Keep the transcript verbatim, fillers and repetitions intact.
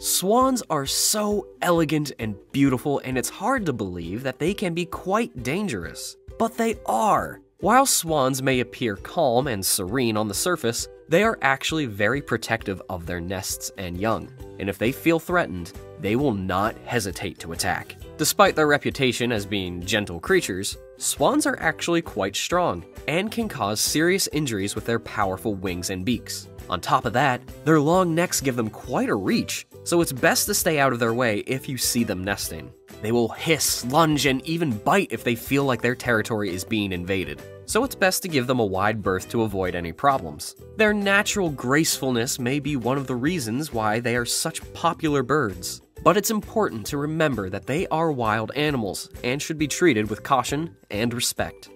Swans are so elegant and beautiful, and it's hard to believe that they can be quite dangerous. But they are! While swans may appear calm and serene on the surface, they are actually very protective of their nests and young, and if they feel threatened, they will not hesitate to attack. Despite their reputation as being gentle creatures, swans are actually quite strong and can cause serious injuries with their powerful wings and beaks. On top of that, their long necks give them quite a reach, so it's best to stay out of their way if you see them nesting. They will hiss, lunge, and even bite if they feel like their territory is being invaded, so it's best to give them a wide berth to avoid any problems. Their natural gracefulness may be one of the reasons why they are such popular birds, but it's important to remember that they are wild animals and should be treated with caution and respect.